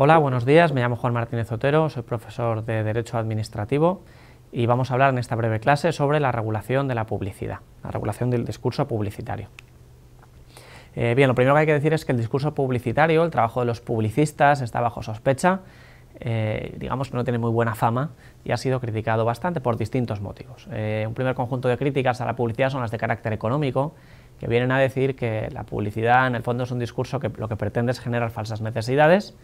Hola, buenos días, me llamo Juan Martínez Otero, soy profesor de Derecho Administrativo y vamos a hablar en esta breve clase sobre la regulación de la publicidad, la regulación del discurso publicitario. Bien, lo primero que hay que decir es que el discurso publicitario, el trabajo de los publicistas, está bajo sospecha, digamos que no tiene muy buena fama y ha sido criticado bastante por distintos motivos. Un primer conjunto de críticas a la publicidad son las de carácter económico, que vienen a decir que la publicidad en el fondo es un discurso que lo que pretende es generar falsas necesidades,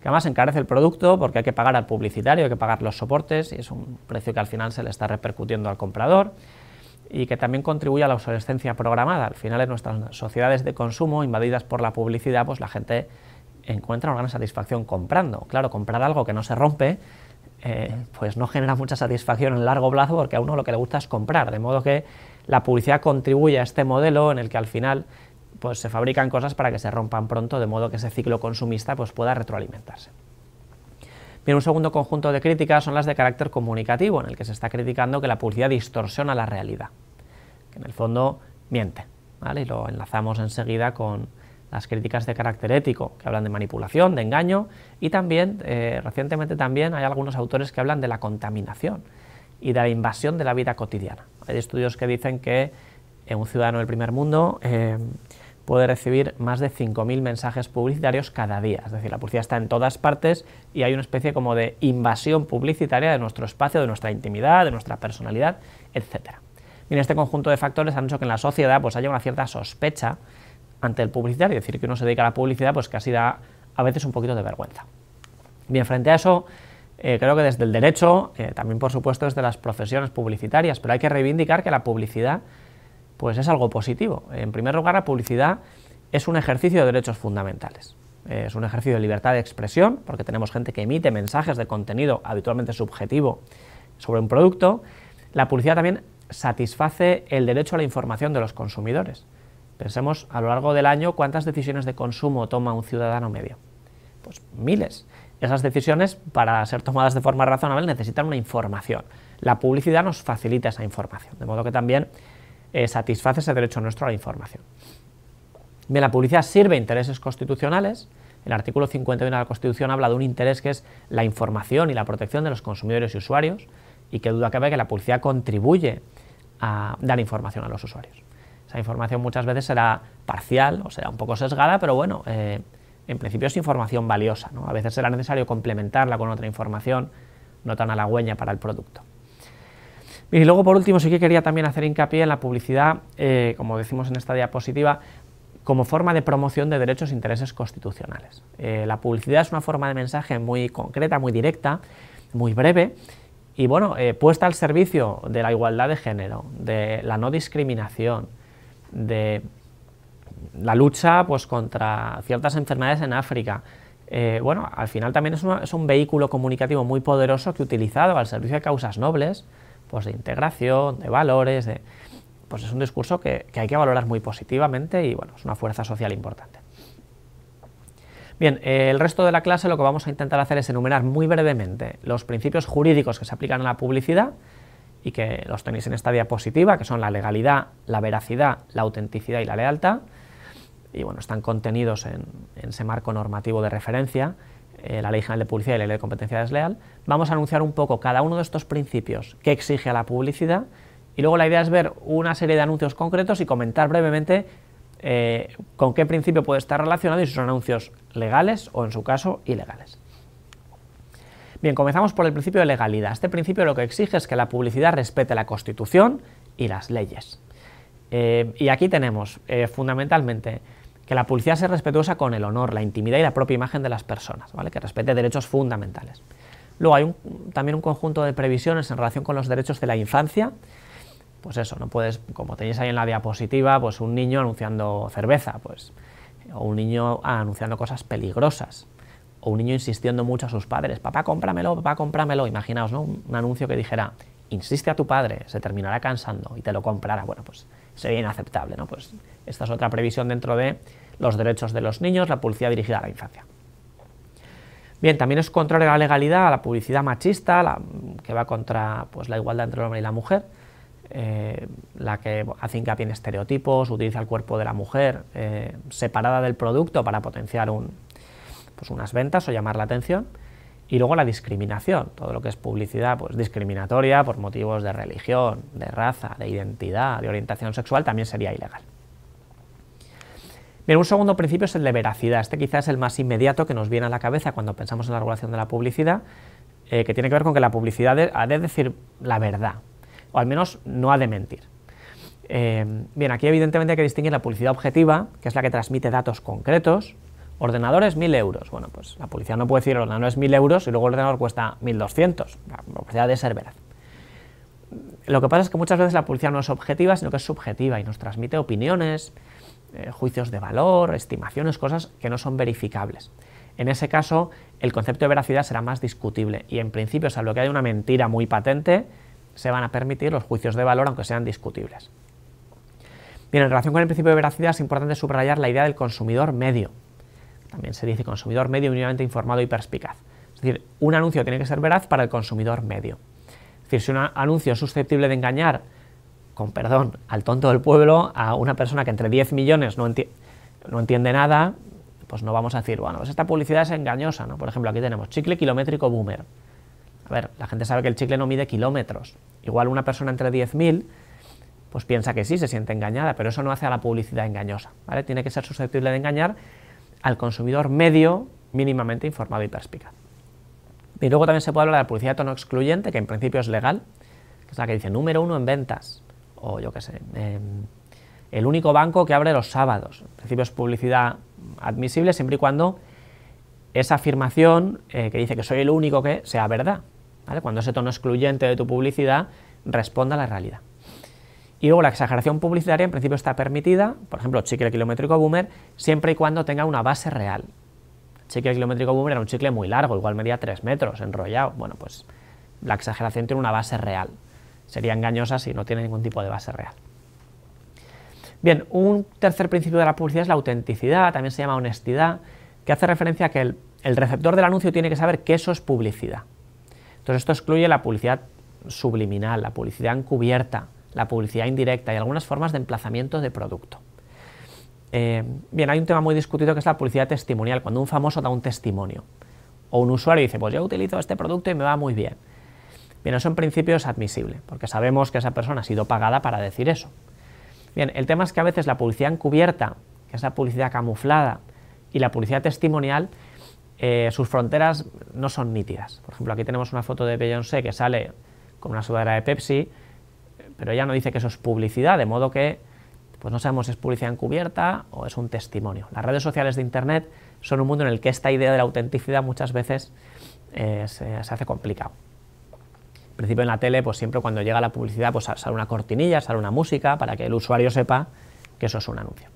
que además encarece el producto porque hay que pagar al publicitario, hay que pagar los soportes y es un precio que al final se le está repercutiendo al comprador y que también contribuye a la obsolescencia programada. Al final en nuestras sociedades de consumo invadidas por la publicidad, pues la gente encuentra una gran satisfacción comprando. Claro, comprar algo que no se rompe pues no genera mucha satisfacción en largo plazo porque a uno lo que le gusta es comprar, de modo que la publicidad contribuye a este modelo en el que al final pues se fabrican cosas para que se rompan pronto, de modo que ese ciclo consumista pues pueda retroalimentarse. Bien, un segundo conjunto de críticas son las de carácter comunicativo, en el que se está criticando que la publicidad distorsiona la realidad, que en el fondo miente, ¿vale? Y lo enlazamos enseguida con las críticas de carácter ético, que hablan de manipulación, de engaño, y también, recientemente también hay algunos autores que hablan de la contaminación y de la invasión de la vida cotidiana. Hay estudios que dicen que un ciudadano del primer mundo puede recibir más de 5.000 mensajes publicitarios cada día, es decir, la publicidad está en todas partes y hay una especie como de invasión publicitaria de nuestro espacio, de nuestra intimidad, de nuestra personalidad, etc. Bien, este conjunto de factores han hecho que en la sociedad pues haya una cierta sospecha ante el publicitario, es decir, que uno se dedica a la publicidad pues casi da a veces un poquito de vergüenza. Bien, frente a eso, creo que desde el derecho, también por supuesto desde las profesiones publicitarias, pero hay que reivindicar que la publicidad pues es algo positivo. En primer lugar, la publicidad es un ejercicio de derechos fundamentales. Es un ejercicio de libertad de expresión, porque tenemos gente que emite mensajes de contenido habitualmente subjetivo sobre un producto. La publicidad también satisface el derecho a la información de los consumidores. Pensemos a lo largo del año cuántas decisiones de consumo toma un ciudadano medio. Pues miles. Esas decisiones, para ser tomadas de forma razonable, necesitan una información. La publicidad nos facilita esa información, de modo que también satisface ese derecho nuestro a la información. Bien, la publicidad sirve a intereses constitucionales. El artículo 51 de la Constitución habla de un interés que es la información y la protección de los consumidores y usuarios, y que duda cabe que la publicidad contribuye a dar información a los usuarios. Esa información muchas veces será parcial o será un poco sesgada, pero bueno, en principio es información valiosa, ¿no? A veces será necesario complementarla con otra información no tan halagüeña para el producto. Y luego, por último, sí que quería también hacer hincapié en la publicidad, como decimos en esta diapositiva, como forma de promoción de derechos e intereses constitucionales. La publicidad es una forma de mensaje muy concreta, muy directa, muy breve, y bueno, puesta al servicio de la igualdad de género, de la no discriminación, de la lucha pues contra ciertas enfermedades en África. Bueno, al final también es un vehículo comunicativo muy poderoso que, utilizado al servicio de causas nobles, pues de integración, de valores, pues es un discurso que hay que valorar muy positivamente y bueno, es una fuerza social importante. Bien, el resto de la clase lo que vamos a intentar hacer es enumerar muy brevemente los principios jurídicos que se aplican a la publicidad y que los tenéis en esta diapositiva, que son la legalidad, la veracidad, la autenticidad y la lealtad, y bueno, están contenidos en ese marco normativo de referencia, la Ley General de Publicidad y la Ley de Competencia Desleal. Vamos a anunciar un poco cada uno de estos principios que exige a la publicidad y luego la idea es ver una serie de anuncios concretos y comentar brevemente con qué principio puede estar relacionado y si son anuncios legales o, en su caso, ilegales. Bien, comenzamos por el principio de legalidad. Este principio lo que exige es que la publicidad respete la Constitución y las leyes. Y aquí tenemos, fundamentalmente, que la publicidad sea respetuosa con el honor, la intimidad y la propia imagen de las personas, ¿vale? Que respete derechos fundamentales. Luego hay también un conjunto de previsiones en relación con los derechos de la infancia. Pues eso, no puedes, como tenéis ahí en la diapositiva, pues un niño anunciando cerveza, pues, o un niño anunciando cosas peligrosas, o un niño insistiendo mucho a sus padres, papá, cómpramelo, imaginaos, ¿no? Un anuncio que dijera, insiste a tu padre, se terminará cansando y te lo comprará, bueno, pues sería inaceptable, ¿no? Pues esta es otra previsión dentro de los derechos de los niños, la publicidad dirigida a la infancia. Bien, también es contraria a la legalidad, a la publicidad machista, que va contra pues, la igualdad entre el hombre y la mujer, la que hace hincapié en estereotipos, utiliza el cuerpo de la mujer separada del producto para potenciar un, pues unas ventas o llamar la atención. Y luego la discriminación, todo lo que es publicidad pues discriminatoria por motivos de religión, de raza, de identidad, de orientación sexual, también sería ilegal. Bien, un segundo principio es el de veracidad. Este quizás es el más inmediato que nos viene a la cabeza cuando pensamos en la regulación de la publicidad, que tiene que ver con que la publicidad ha de decir la verdad, o al menos no ha de mentir. Bien, aquí evidentemente hay que distinguir la publicidad objetiva, que es la que transmite datos concretos. Ordenadores, 1.000 euros. Bueno, pues la publicidad no puede decir ordenadores 1.000 euros y luego el ordenador cuesta 1.200. La publicidad debe ser veraz. Lo que pasa es que muchas veces la publicidad no es objetiva, sino que es subjetiva y nos transmite opiniones, juicios de valor, estimaciones, cosas que no son verificables. En ese caso, el concepto de veracidad será más discutible y, en principio, salvo que haya una mentira muy patente, se van a permitir los juicios de valor, aunque sean discutibles. Bien, en relación con el principio de veracidad es importante subrayar la idea del consumidor medio. También se dice consumidor medio mínimamente informado y perspicaz. Es decir, un anuncio tiene que ser veraz para el consumidor medio. Es decir, si un anuncio es susceptible de engañar, con perdón, al tonto del pueblo, a una persona que entre 10 millones no entiende nada, pues no vamos a decir, bueno, pues esta publicidad es engañosa, ¿no? Por ejemplo, aquí tenemos chicle kilométrico boomer. A ver, la gente sabe que el chicle no mide kilómetros. Igual una persona entre 10.000, pues piensa que sí, se siente engañada, pero eso no hace a la publicidad engañosa, ¿vale? Tiene que ser susceptible de engañar al consumidor medio, mínimamente informado y perspicaz. Y luego también se puede hablar de la publicidad de tono excluyente, que en principio es legal, que es la que dice número 1 en ventas, o yo qué sé, el único banco que abre los sábados. En principio es publicidad admisible siempre y cuando esa afirmación que dice que soy el único que sea verdad, ¿vale? Cuando ese tono excluyente de tu publicidad responda a la realidad. Y luego la exageración publicitaria en principio está permitida, por ejemplo, chicle kilométrico boomer, siempre y cuando tenga una base real. Chicle kilométrico boomer era un chicle muy largo, igual medía 3 metros, enrollado. Bueno, pues la exageración tiene una base real. Sería engañosa si no tiene ningún tipo de base real. Bien, un tercer principio de la publicidad es la autenticidad, también se llama honestidad, que hace referencia a que el receptor del anuncio tiene que saber que eso es publicidad. Entonces esto excluye la publicidad subliminal, la publicidad encubierta, la publicidad indirecta y algunas formas de emplazamiento de producto. Bien, hay un tema muy discutido que es la publicidad testimonial, cuando un famoso da un testimonio, o un usuario dice, pues yo utilizo este producto y me va muy bien. Bien, eso en principio es admisible, porque sabemos que esa persona ha sido pagada para decir eso. Bien, el tema es que a veces la publicidad encubierta, que es la publicidad camuflada, y la publicidad testimonial, sus fronteras no son nítidas. Por ejemplo, aquí tenemos una foto de Beyoncé que sale con una sudadera de Pepsi, pero ella no dice que eso es publicidad, de modo que pues no sabemos si es publicidad encubierta o es un testimonio. Las redes sociales de Internet son un mundo en el que esta idea de la autenticidad muchas veces se hace complicado. En principio en la tele, pues siempre cuando llega la publicidad, pues sale una cortinilla, sale una música, para que el usuario sepa que eso es un anuncio.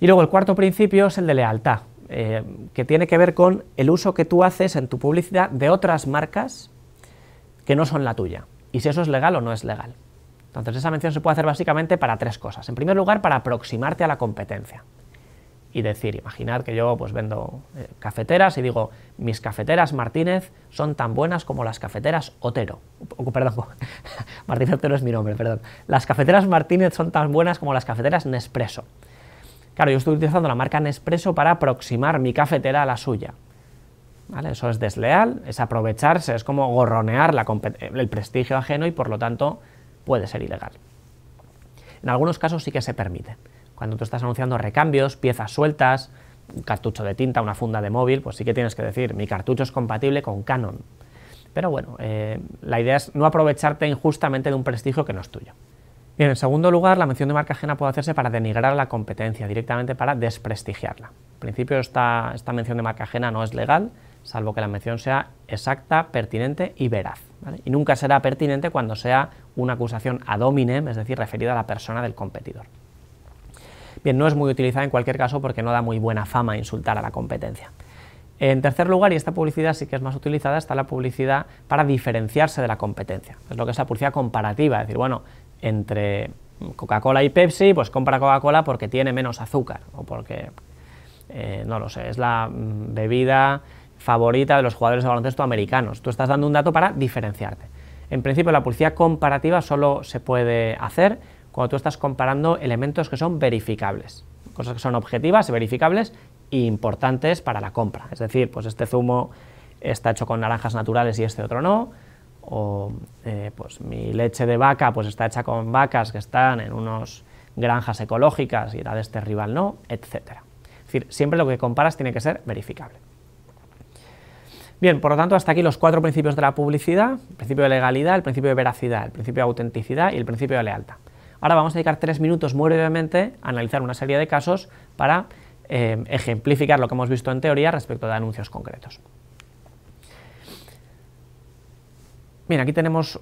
Y luego el cuarto principio es el de lealtad, que tiene que ver con el uso que tú haces en tu publicidad de otras marcas que no son la tuya, y si eso es legal o no es legal. Entonces esa mención se puede hacer básicamente para tres cosas. En primer lugar, para aproximarte a la competencia y decir, imaginar que yo pues vendo cafeteras y digo, mis cafeteras Martínez son tan buenas como las cafeteras Otero. Perdón, Martínez Otero es mi nombre, perdón. Las cafeteras Martínez son tan buenas como las cafeteras Nespresso. Claro, yo estoy utilizando la marca Nespresso para aproximar mi cafetera a la suya. ¿Vale? Eso es desleal, es aprovecharse, es como gorronear el prestigio ajeno y por lo tanto puede ser ilegal. En algunos casos sí que se permite. Cuando tú estás anunciando recambios, piezas sueltas, un cartucho de tinta, una funda de móvil, pues sí que tienes que decir, mi cartucho es compatible con Canon. Pero bueno, la idea es no aprovecharte injustamente de un prestigio que no es tuyo. Bien, en segundo lugar, la mención de marca ajena puede hacerse para denigrar la competencia, directamente para desprestigiarla. En principio esta mención de marca ajena no es legal, salvo que la mención sea exacta, pertinente y veraz, ¿vale? Y nunca será pertinente cuando sea una acusación ad hominem, es decir, referida a la persona del competidor. Bien, no es muy utilizada en cualquier caso porque no da muy buena fama insultar a la competencia. En tercer lugar, y esta publicidad sí que es más utilizada, está la publicidad para diferenciarse de la competencia. Es lo que es la publicidad comparativa, es decir, bueno, entre Coca-Cola y Pepsi, pues compra Coca-Cola porque tiene menos azúcar, o porque, no lo sé, es la bebida favorita de los jugadores de baloncesto americanos. Tú estás dando un dato para diferenciarte. En principio la publicidad comparativa solo se puede hacer cuando tú estás comparando elementos que son verificables, cosas que son objetivas, verificables importantes para la compra. Es decir, pues este zumo está hecho con naranjas naturales y este otro no, o pues mi leche de vaca pues está hecha con vacas que están en unas granjas ecológicas y la de este rival no, etcétera. Es decir, siempre lo que comparas tiene que ser verificable. Bien, por lo tanto, hasta aquí los 4 principios de la publicidad: el principio de legalidad, el principio de veracidad, el principio de autenticidad y el principio de lealtad. Ahora vamos a dedicar 3 minutos muy brevemente a analizar una serie de casos para ejemplificar lo que hemos visto en teoría respecto de anuncios concretos. Bien, aquí tenemos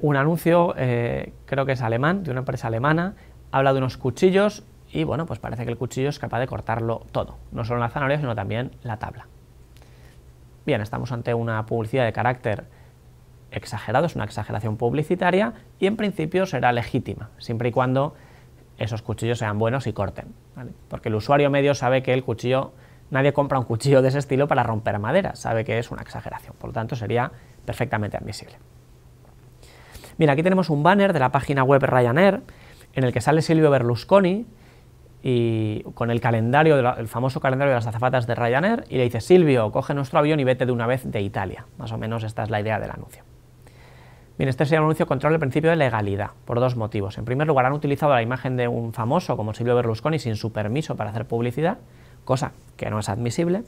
un anuncio, creo que es alemán, de una empresa alemana, habla de unos cuchillos y bueno, pues parece que el cuchillo es capaz de cortarlo todo, no solo la zanahoria sino también la tabla. Bien, estamos ante una publicidad de carácter exagerado, es una exageración publicitaria y en principio será legítima, siempre y cuando esos cuchillos sean buenos y corten, ¿vale? Porque el usuario medio sabe que el cuchillo, nadie compra un cuchillo de ese estilo para romper madera, sabe que es una exageración, por lo tanto sería perfectamente admisible. Bien, aquí tenemos un banner de la página web Ryanair en el que sale Silvio Berlusconi y con el calendario, el famoso calendario de las azafatas de Ryanair, y le dice: Silvio, coge nuestro avión y vete de una vez de Italia. Más o menos esta es la idea del anuncio. Bien, este sería un anuncio contra el principio de legalidad, por 2 motivos. En primer lugar, han utilizado la imagen de un famoso como Silvio Berlusconi sin su permiso para hacer publicidad, cosa que no es admisible.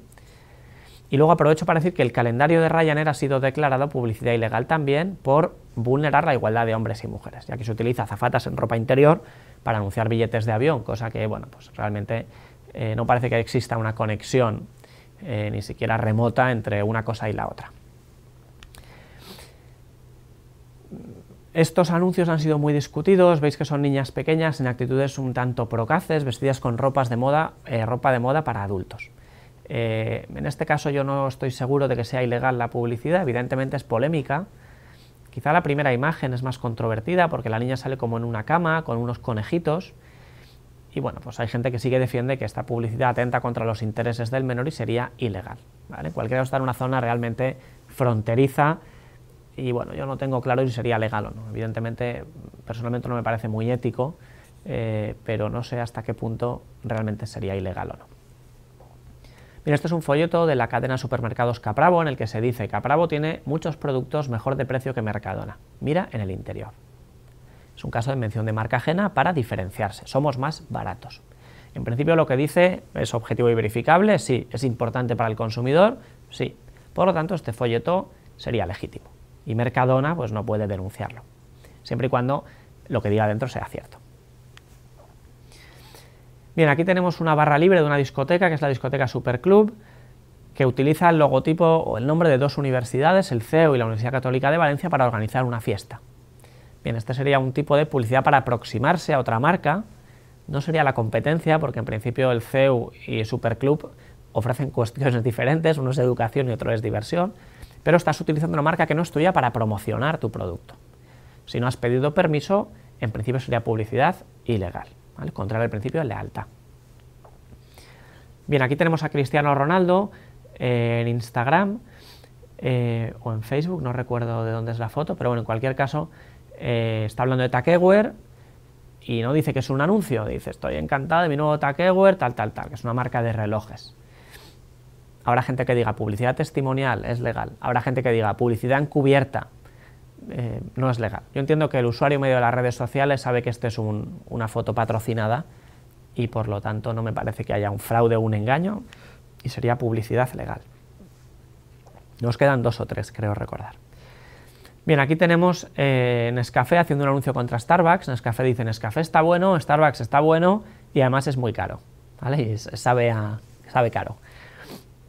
Y luego aprovecho para decir que el calendario de Ryanair ha sido declarado publicidad ilegal también por vulnerar la igualdad de hombres y mujeres, ya que se utiliza azafatas en ropa interior para anunciar billetes de avión, cosa que, bueno, pues realmente no parece que exista una conexión ni siquiera remota entre una cosa y la otra. Estos anuncios han sido muy discutidos, veis que son niñas pequeñas en actitudes un tanto procaces, vestidas con ropa de moda para adultos. En este caso yo no estoy seguro de que sea ilegal la publicidad, evidentemente es polémica. Quizá la primera imagen es más controvertida porque la niña sale como en una cama con unos conejitos y bueno, pues hay gente que sí que defiende que esta publicidad atenta contra los intereses del menor y sería ilegal, ¿vale? Cualquiera está en una zona realmente fronteriza y bueno, yo no tengo claro si sería legal o no. Evidentemente, personalmente no me parece muy ético, pero no sé hasta qué punto realmente sería ilegal o no. Bien, este es un folleto de la cadena de supermercados Caprabo en el que se dice: Caprabo tiene muchos productos mejor de precio que Mercadona. Mira en el interior. Es un caso de mención de marca ajena para diferenciarse. Somos más baratos. En principio lo que dice es objetivo y verificable. Sí, es importante para el consumidor. Sí. Por lo tanto, este folleto sería legítimo. Y Mercadona pues no puede denunciarlo. Siempre y cuando lo que diga dentro sea cierto. Bien, aquí tenemos una barra libre de una discoteca, que es la discoteca Superclub, que utiliza el logotipo o el nombre de 2 universidades, el CEU y la Universidad Católica de Valencia, para organizar una fiesta. Bien, este sería un tipo de publicidad para aproximarse a otra marca, no sería la competencia, porque en principio el CEU y Superclub ofrecen cuestiones diferentes, uno es educación y otro es diversión, pero estás utilizando una marca que no es tuya para promocionar tu producto. Si no has pedido permiso, en principio sería publicidad ilegal, ¿vale? Contra el principio de lealtad. Bien, aquí tenemos a Cristiano Ronaldo en Instagram o en Facebook, no recuerdo de dónde es la foto, pero bueno, en cualquier caso está hablando de Tag Heuer y no dice que es un anuncio, dice: estoy encantado de mi nuevo Tag Heuer, tal, tal, tal, que es una marca de relojes. Habrá gente que diga publicidad testimonial, es legal. Habrá gente que diga publicidad encubierta, no es legal. Yo entiendo que el usuario medio de las redes sociales sabe que este es una foto patrocinada y por lo tanto no me parece que haya un fraude o un engaño y sería publicidad legal. Nos quedan 2 o 3, creo recordar. Bien, aquí tenemos Nescafé haciendo un anuncio contra Starbucks. Nescafé dice: Nescafé está bueno, Starbucks está bueno y además es muy caro, ¿vale? Y sabe caro.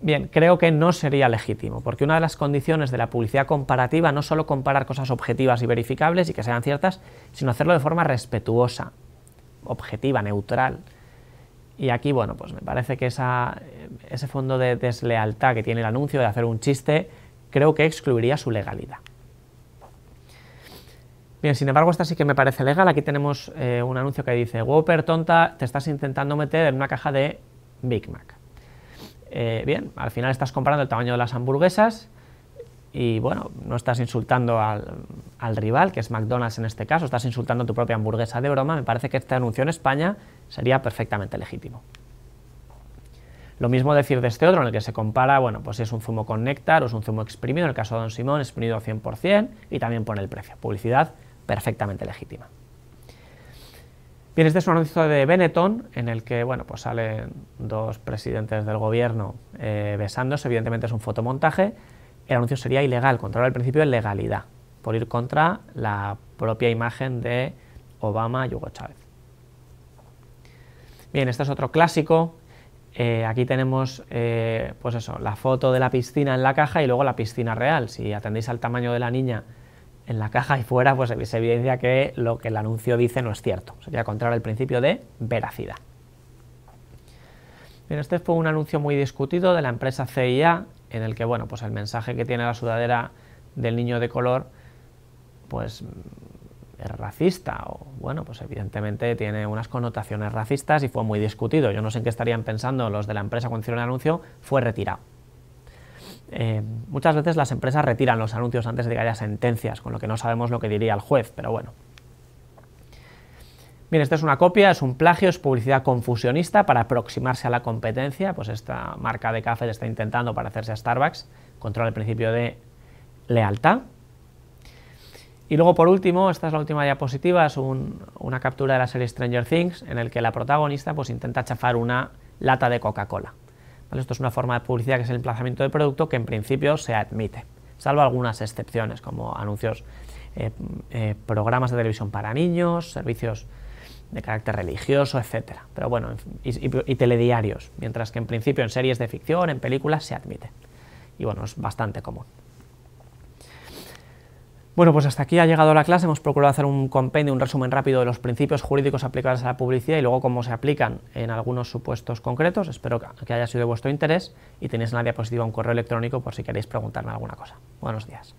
Bien, creo que no sería legítimo, porque una de las condiciones de la publicidad comparativa no es solo comparar cosas objetivas y verificables y que sean ciertas, sino hacerlo de forma respetuosa, objetiva, neutral. Y aquí, bueno, pues me parece que ese fondo de deslealtad que tiene el anuncio de hacer un chiste, creo que excluiría su legalidad. Bien, sin embargo, esta sí que me parece legal. Aquí tenemos un anuncio que dice: Whopper, tonta, te estás intentando meter en una caja de Big Mac. Bien, al final estás comparando el tamaño de las hamburguesas y bueno, no estás insultando al rival, que es McDonald's en este caso, estás insultando tu propia hamburguesa de broma. Me parece que este anuncio en España sería perfectamente legítimo. Lo mismo decir de este otro, en el que se compara, bueno, pues si es un zumo con néctar o es un zumo exprimido, en el caso de Don Simón, exprimido al 100%, y también pone el precio. Publicidad perfectamente legítima. Bien, este es un anuncio de Benetton, en el que, bueno, pues salen dos presidentes del gobierno besándose, evidentemente es un fotomontaje. El anuncio sería ilegal, controlar el principio de legalidad, por ir contra la propia imagen de Obama y Hugo Chávez. Bien, este es otro clásico. Aquí tenemos, pues eso, la foto de la piscina en la caja y luego la piscina real. Si atendéis al tamaño de la niña en la caja y fuera, pues se evidencia que lo que el anuncio dice no es cierto. Sería contrario al principio de veracidad. Bien, este fue un anuncio muy discutido de la empresa CIA, en el que, bueno, pues el mensaje que tiene la sudadera del niño de color, pues es racista, o bueno, pues evidentemente tiene unas connotaciones racistas y fue muy discutido. Yo no sé en qué estarían pensando los de la empresa cuando hicieron el anuncio, fue retirado. Muchas veces las empresas retiran los anuncios antes de que haya sentencias, con lo que no sabemos lo que diría el juez, pero bueno. Bien, esta es una copia, es un plagio, es publicidad confusionista para aproximarse a la competencia, pues esta marca de café le está intentando parecerse a Starbucks, controla el principio de lealtad. Y luego por último, esta es la última diapositiva, es una captura de la serie Stranger Things, en el que la protagonista pues intenta chafar una lata de Coca-Cola. ¿Vale? Esto es una forma de publicidad que es el emplazamiento de producto que en principio se admite, salvo algunas excepciones como anuncios, programas de televisión para niños, servicios de carácter religioso, etcétera. Pero bueno, y telediarios, mientras que en principio en series de ficción, en películas se admite. Y bueno, es bastante común. Bueno, pues hasta aquí ha llegado la clase, hemos procurado hacer un compendio, un resumen rápido de los principios jurídicos aplicables a la publicidad y luego cómo se aplican en algunos supuestos concretos. Espero que haya sido de vuestro interés y tenéis en la diapositiva un correo electrónico por si queréis preguntarme alguna cosa. Buenos días.